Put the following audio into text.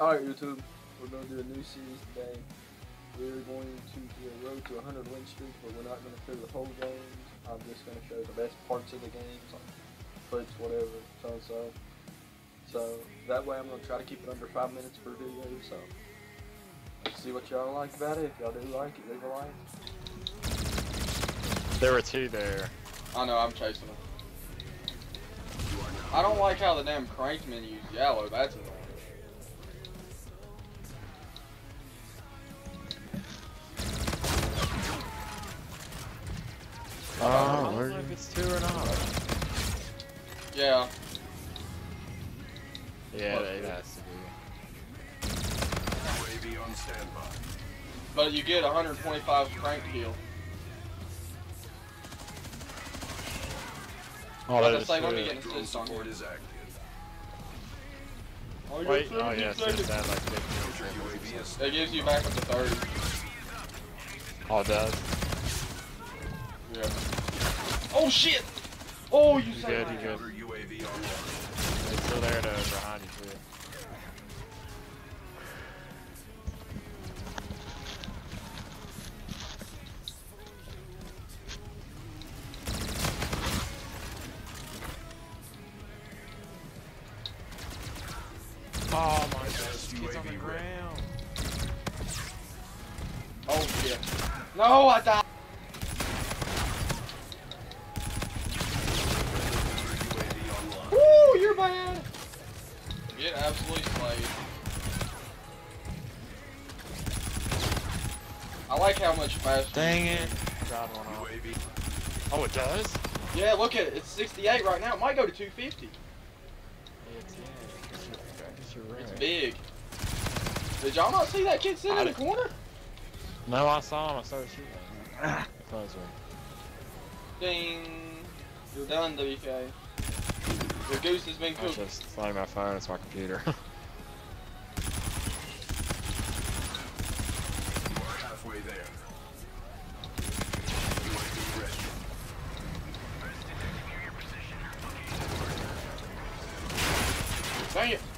Alright YouTube, we're going to do a new series today. We're going to do a road to 100 win streak, but we're not going to show the whole game. I'm just going to show the best parts of the games, like clips, whatever, so-and-so. So that way I'm going to try to keep it under 5 minutes per video, so let's see what y'all like about it. If y'all do like it, leave a like. There were two there. I know, I'm chasing them. I don't like how the damn crank menu's yellow, that's annoying. I don't know if it's two or not. Yeah. Yeah, it has to be. On standby. But you get 125 crank heal. Oh, that is good. Wait, oh yeah, so that like 50. It gives you back up to 30. Oh, it does. Yeah. Oh shit! Oh, you said it. You good. It's still there to behind you too. Oh my gosh, he's on the ground. Oh shit. No, I died! Woo, you're bad! Get absolutely slayed. I like how much faster. Dang it. Oh, it does? Yeah, look at it. It's 68 right now. It might go to 250. It's big. Did y'all not see that kid sitting in the corner? No, I saw him. I saw him shooting. Close one. Ding. You're done, WK. Your goose has been cooked. I just sliding my phone. It's my computer. We're halfway there. Dang it.